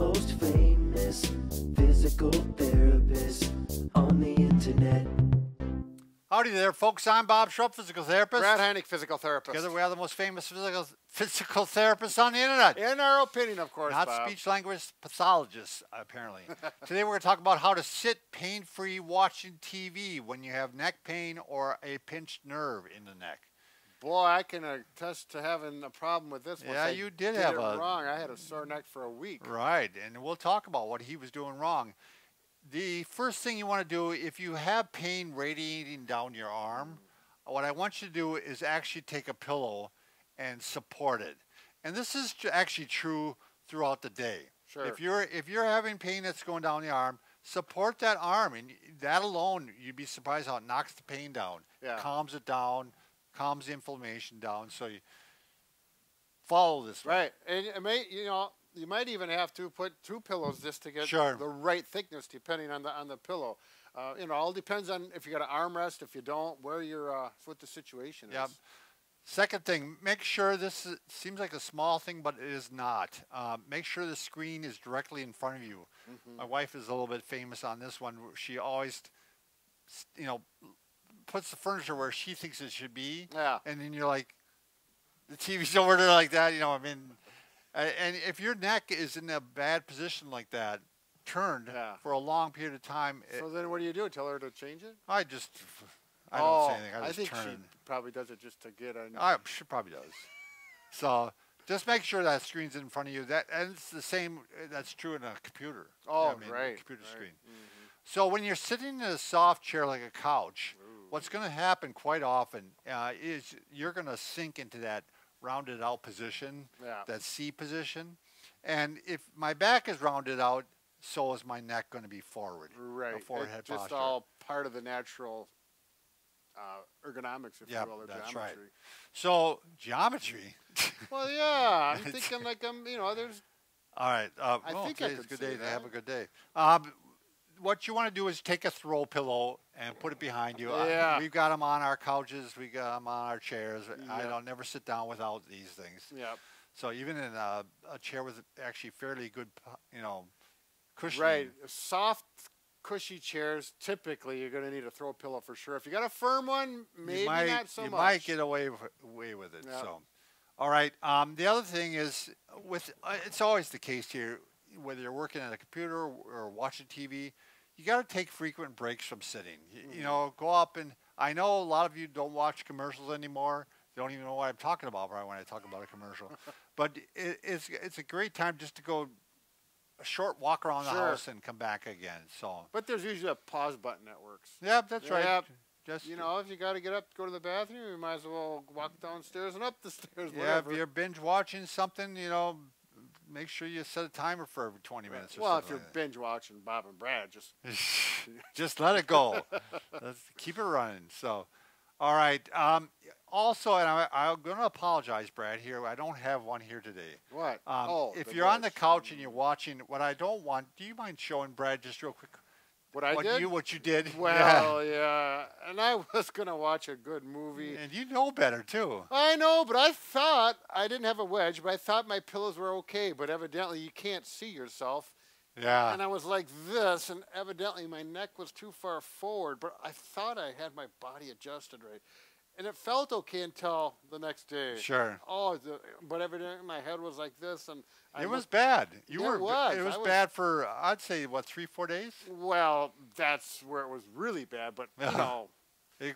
most famous physical therapist on the internet. Howdy there, folks. I'm Bob Shrupp, physical therapist. Brad Heineck, physical therapist. Together we are the most famous physical therapists on the internet. In our opinion, of course, Bob. Not speech language pathologists, apparently. Today we're going to talk about how to sit pain-free watching TV when you have neck pain or a pinched nerve in the neck. Boy, I can attest to having a problem with this one. Yeah, you did have it wrong. I had a sore neck for a week. Right, and we'll talk about what he was doing wrong. The first thing you want to do, if you have pain radiating down your arm, what I want you to do is actually take a pillow and support it. And this is actually true throughout the day. Sure. If you're having pain that's going down the arm, support that arm. And that alone, you'd be surprised how it knocks the pain down. Yeah. Calms it down, calms the inflammation down. So you follow this. Right. And it may, you know, you might even have to put two pillows just to get the right thickness, depending on the pillow. You know, all depends on if you got an armrest, if you don't, where your what the situation is. Yep. Second thing, make sure this is, seems like a small thing, but it is not. Make sure the screen is directly in front of you. Mm-hmm. My wife is a little bit famous on this one. She always, you know, puts the furniture where she thinks it should be. Yeah. And then you're like, the TV's over there like that. You know, I mean. And if your neck is in a bad position like that, turned for a long period of time. So then what do you do? Tell her to change it? I don't say anything. I think she probably does it just to get on. She probably does. So just make sure that screen's in front of you. And it's the same. That's true in a computer. Oh, you know, right. Computer screen. Mm-hmm. So when you're sitting in a soft chair like a couch, what's going to happen quite often is you're going to sink into that rounded out position, that C position. And if my back is rounded out, so is my neck going to be forward. Right. The forward head posture. Just all part of the natural ergonomics, if you will, or that's geometry. Right. So, geometry? Well, yeah. I'm thinking like I'm, you know, there's... All right. Today's a good day to have a good day. What you want to do is take a throw pillow and put it behind you. Yeah. We've got them on our couches. We got them on our chairs. Yeah. I don't never sit down without these things. Yep. So even in a chair with actually fairly good, you know, cushioning. Right. Soft, cushy chairs, typically you're going to need a throw pillow for sure. If you got a firm one, maybe not so much. You might get away with it. Yep. So, all right. The other thing is, with it's always the case here, whether you're working at a computer or watching TV, you got to take frequent breaks from sitting. You know, go up and I know a lot of you don't watch commercials anymore. You don't even know what I'm talking about right when I talk about a commercial. But it's a great time just to go a short walk around the house and come back again. So. But there's usually a pause button that works. Yep, that's right. Yep. Just you know, if you got to get up, go to the bathroom, you might as well walk downstairs and up the stairs. Yeah, whatever. If you're binge watching something, you know, make sure you set a timer for every 20 minutes or something. Well, if you're binge watching Bob and Brad, just... just let it go. Let's keep it running. So, all right. Also, and I'm going to apologize, Brad, here. I don't have one here today. What? If you're on the couch and you're watching, what I don't want... Do you mind showing Brad just real quick? What you did? Well, yeah. And I was going to watch a good movie. And you know better, too. I know, but I thought, I didn't have a wedge, but I thought my pillows were okay. But evidently, you can't see yourself. Yeah. And I was like this, and evidently, my neck was too far forward. But I thought I had my body adjusted right. And it felt okay until the next day. Sure. Oh, but evidently, my head was like this. And it was bad. It was bad for, I'd say, what, 3-4 days? Well, that's where it was really bad, but it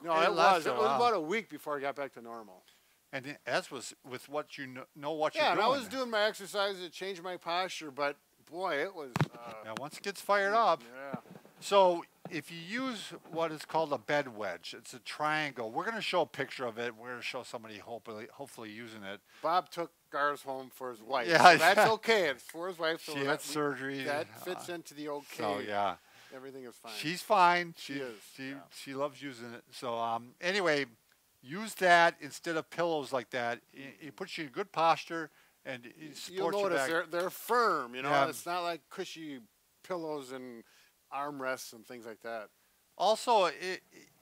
was about a week before I got back to normal. And as was with what you know what you're doing. Yeah, and I was doing my exercises to change my posture, but, boy, it was... now, once it gets fired up. Yeah. So if you use what is called a bed wedge, it's a triangle. We're going to show a picture of it. We're going to show somebody hopefully using it. Bob took ours home for his wife. Yeah, so that's okay. It's for his wife. So she had surgery. That fits into the okay. So, yeah. Everything is fine. She's fine. She is. She loves using it. So anyway, use that instead of pillows like that. It puts you in good posture and it supports your back. You'll notice they're firm. You know, and it's not like cushy pillows and armrests and things like that. Also,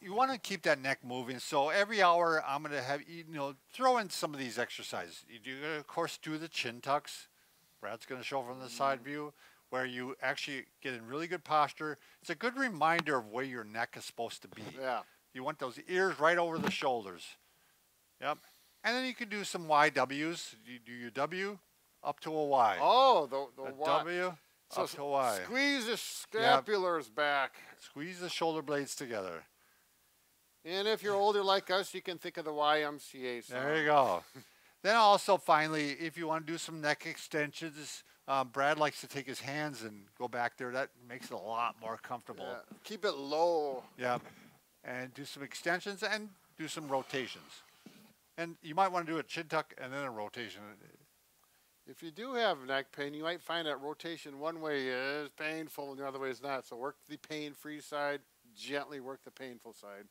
you want to keep that neck moving. So every hour, I'm going to have throw in some of these exercises. You do, of course, do the chin tucks, Brad's going to show from the side view, where you actually get in really good posture. It's a good reminder of where your neck is supposed to be. Yeah. You want those ears right over the shoulders. Yep. And then you can do some YWs. You do your W up to a Y. Oh, the Y. W so up to a Y. Squeeze the scapulars back. Squeeze the shoulder blades together. And if you're older like us, you can think of the YMCA. So. There you go. Then also, finally, if you want to do some neck extensions, Brad likes to take his hands and go back there. That makes it a lot more comfortable. Yeah. Keep it low. Yeah. And do some extensions and do some rotations. And you might want to do a chin tuck and then a rotation. If you do have neck pain, you might find that rotation one way is painful and the other way is not. So work the pain-free side, gently work the painful side.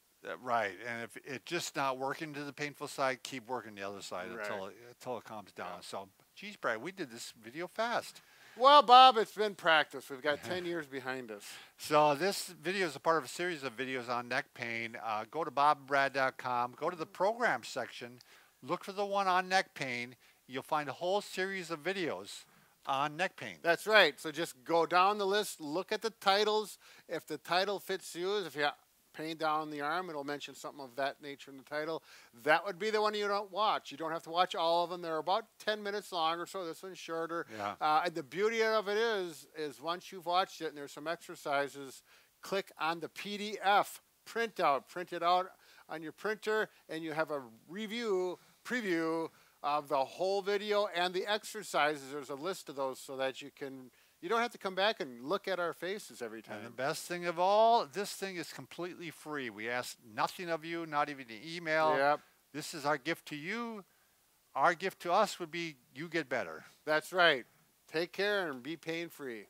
Right, and if it's just not working to the painful side, keep working the other side until it calms down. Yeah. So, geez, Brad, we did this video fast. Well, Bob, it's been practice. We've got 10 years behind us. So this video is a part of a series of videos on neck pain. Go to BobandBrad.com. Go to the program section. Look for the one on neck pain. You'll find a whole series of videos on neck pain. That's right. So just go down the list. Look at the titles. If the title fits you, if you pain down the arm, it'll mention something of that nature in the title. That would be the one you don't watch. You don't have to watch all of them. They're about 10 minutes long or so. This one's shorter. Yeah. And the beauty of it is once you've watched it and there's some exercises, click on the PDF printout. Print it out on your printer, and you have a preview of the whole video and the exercises. There's a list of those so that you can... You don't have to come back and look at our faces every time. And the best thing of all, this thing is completely free. We ask nothing of you, not even an email. Yep. This is our gift to you. Our gift to us would be you get better. That's right. Take care and be pain-free.